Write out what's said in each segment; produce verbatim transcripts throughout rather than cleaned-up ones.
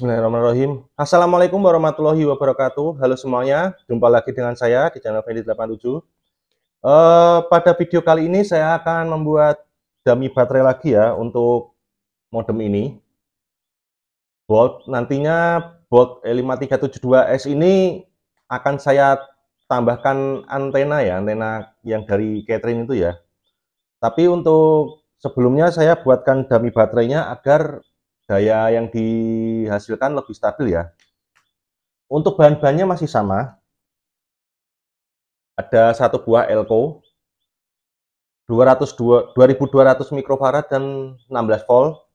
Bismillahirrahmanirrahim. Assalamualaikum warahmatullahi wabarakatuh. Halo semuanya, jumpa lagi dengan saya di channel Fendhy delapan tujuh. Uh, pada video kali ini saya akan membuat dummy baterai lagi ya untuk modem ini Bolt. Nantinya Bolt E lima tiga tujuh dua S ini akan saya tambahkan antena ya, antena yang dari Catherine itu ya. Tapi untuk sebelumnya saya buatkan dummy baterainya agar daya yang dihasilkan lebih stabil ya. Untuk bahan-bahannya masih sama. Ada satu buah elko, dua ribu dua ratus mikrofarad dan enam belas volt.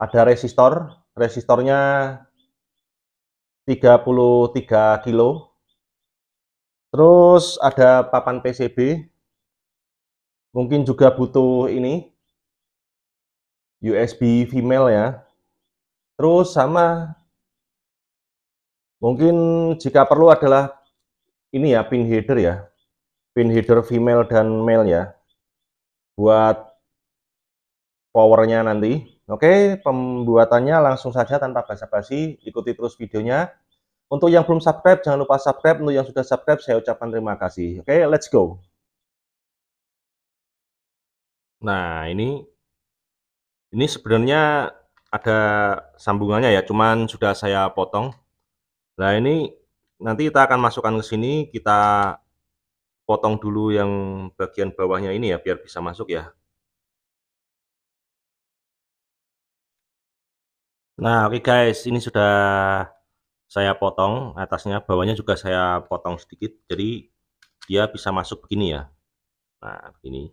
Ada resistor, resistornya tiga puluh tiga kilo. Terus ada papan P C B. Mungkin juga butuh ini, U S B female ya. Terus sama mungkin jika perlu adalah ini ya, pin header ya. Pin header female dan male ya. Buat powernya nanti. Oke, pembuatannya langsung saja tanpa basa-basi, ikuti terus videonya. Untuk yang belum subscribe jangan lupa subscribe, untuk yang sudah subscribe saya ucapkan terima kasih. Oke, let's go. Nah, ini Ini sebenarnya ada sambungannya ya, cuman sudah saya potong. Nah ini nanti kita akan masukkan ke sini, kita potong dulu yang bagian bawahnya ini ya, biar bisa masuk ya. Nah oke guys, ini sudah saya potong, atasnya, bawahnya juga saya potong sedikit, jadi dia bisa masuk begini ya. Nah begini.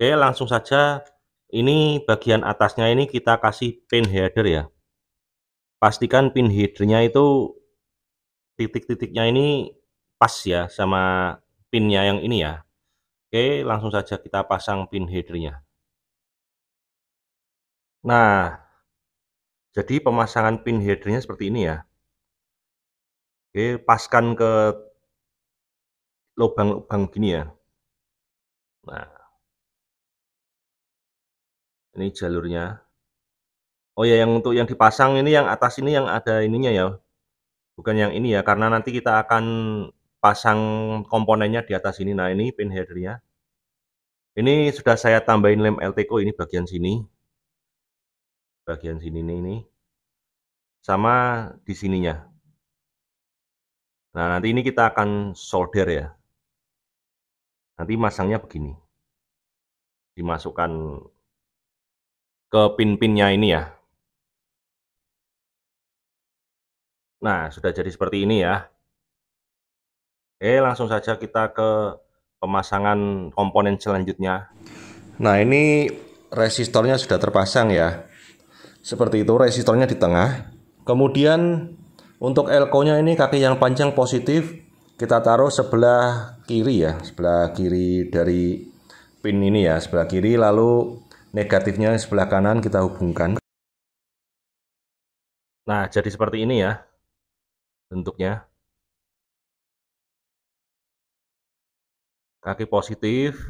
Oke langsung saja. Ini bagian atasnya ini kita kasih pin header ya. Pastikan pin headernya itu titik-titiknya ini pas ya sama pinnya yang ini ya. Oke, langsung saja kita pasang pin headernya. Nah, jadi pemasangan pin headernya seperti ini ya. Oke, paskan ke lubang-lubang gini ya. Nah. Ini jalurnya. Oh ya, yang untuk yang dipasang ini yang atas ini yang ada ininya ya. Bukan yang ini ya, karena nanti kita akan pasang komponennya di atas ini. Nah, ini pin headernya. Ini sudah saya tambahin lem L T K ini bagian sini. Bagian sini ini, ini. Sama di sininya. Nah, nanti ini kita akan solder ya. Nanti masangnya begini. Dimasukkan ke pin-pinnya ini ya. Nah, sudah jadi seperti ini ya. Oke, langsung saja kita ke pemasangan komponen selanjutnya. Nah, ini resistornya sudah terpasang ya. Seperti itu, resistornya di tengah. Kemudian untuk elko-nya ini kaki yang panjang positif kita taruh sebelah kiri ya, sebelah kiri dari pin ini ya, sebelah kiri, lalu negatifnya sebelah kanan kita hubungkan. Nah, jadi seperti ini ya bentuknya. Kaki positif,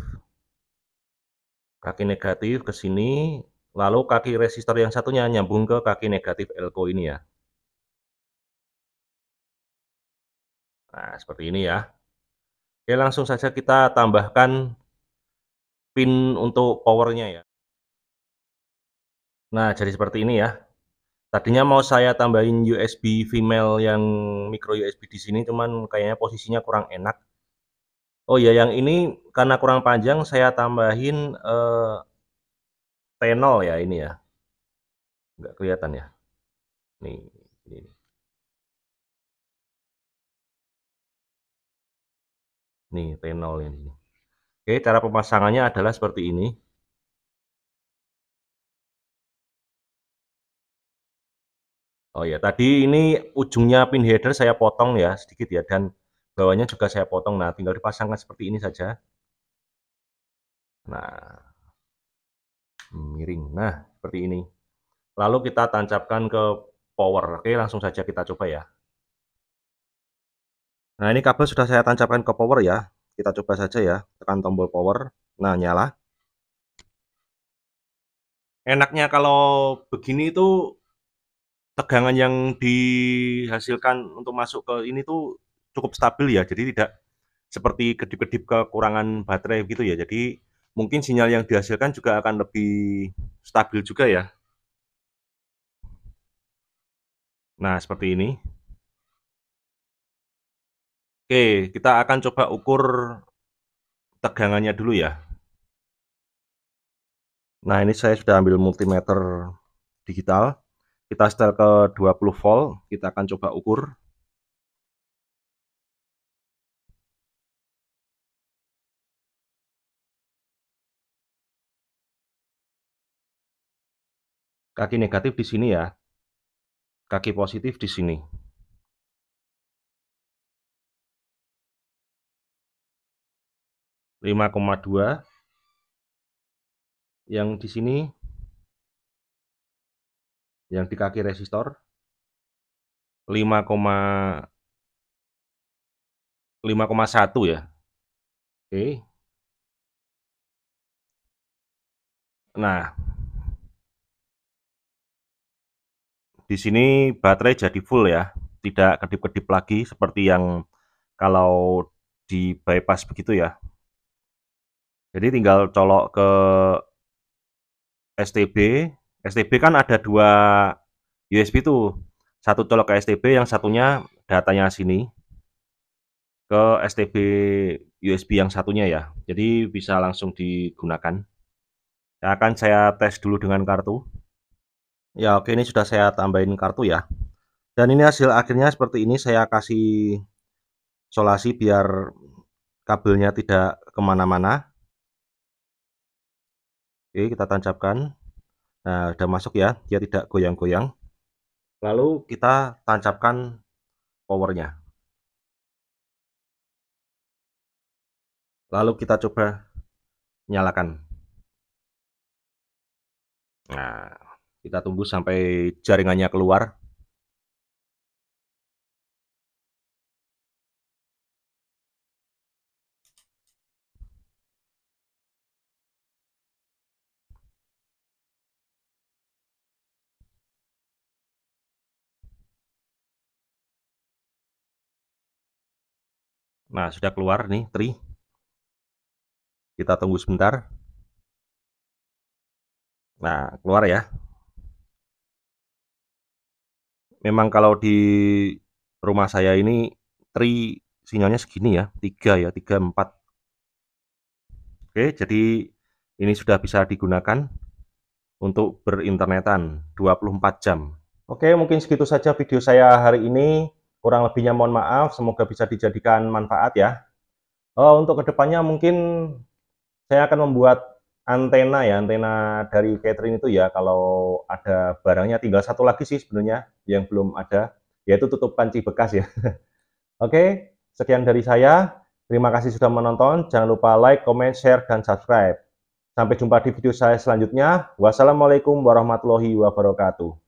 kaki negatif ke sini, lalu kaki resistor yang satunya nyambung ke kaki negatif elko ini ya. Nah, seperti ini ya. Oke, langsung saja kita tambahkan pin untuk powernya ya. Nah, jadi seperti ini ya. Tadinya mau saya tambahin U S B female yang micro U S B di sini, cuman kayaknya posisinya kurang enak. Oh ya, yang ini karena kurang panjang saya tambahin eh, tenol ya ini ya. Nggak kelihatan ya. Nih, ini. Nih, tenol ini. Oke, cara pemasangannya adalah seperti ini. Oh ya, tadi ini ujungnya pin header saya potong ya sedikit ya, dan bawahnya juga saya potong. Nah, tinggal dipasangkan seperti ini saja. Nah, miring. Nah, seperti ini. Lalu kita tancapkan ke power. Oke, langsung saja kita coba ya. Nah, ini kabel sudah saya tancapkan ke power ya. Kita coba saja ya. Tekan tombol power. Nah, nyala. Enaknya kalau begini itu tegangan yang dihasilkan untuk masuk ke ini tuh cukup stabil ya, jadi tidak seperti kedip-kedip kekurangan baterai gitu ya. Jadi mungkin sinyal yang dihasilkan juga akan lebih stabil juga ya. Nah, seperti ini. Oke, kita akan coba ukur tegangannya dulu ya. Nah, ini saya sudah ambil multimeter digital. Kita setel ke dua puluh volt, kita akan coba ukur. Kaki negatif di sini ya. Kaki positif di sini. lima koma dua. Yang di sini, yang di kaki resistor lima koma satu ya. Oke. Nah, di sini baterai jadi full ya, tidak kedip-kedip lagi seperti yang kalau di bypass begitu ya. Jadi tinggal colok ke S T B. S T B kan ada dua U S B tuh, satu colok ke S T B, yang satunya datanya sini ke S T B U S B yang satunya ya. Jadi bisa langsung digunakan. Ya, akan saya tes dulu dengan kartu. Ya, oke, ini sudah saya tambahin kartu ya. Dan ini hasil akhirnya seperti ini. Saya kasih solasi biar kabelnya tidak kemana-mana. Oke, kita tancapkan. Nah, sudah masuk ya, dia tidak goyang-goyang. Lalu kita tancapkan powernya. Lalu kita coba nyalakan. Nah, kita tunggu sampai jaringannya keluar. Nah, sudah keluar nih, tri. Kita tunggu sebentar. Nah, keluar ya. Memang kalau di rumah saya ini tri sinyalnya segini ya, tiga ya, tiga empat. Oke, jadi ini sudah bisa digunakan untuk berinternetan dua puluh empat jam. Oke, mungkin segitu saja video saya hari ini. Kurang lebihnya mohon maaf, semoga bisa dijadikan manfaat ya. Oh, untuk kedepannya mungkin saya akan membuat antena ya, antena dari Catherine itu ya. Kalau ada barangnya, tinggal satu lagi sih sebenarnya yang belum ada, yaitu tutup panci bekas ya. Oke, sekian dari saya. Terima kasih sudah menonton. Jangan lupa like, comment, share, dan subscribe. Sampai jumpa di video saya selanjutnya. Wassalamualaikum warahmatullahi wabarakatuh.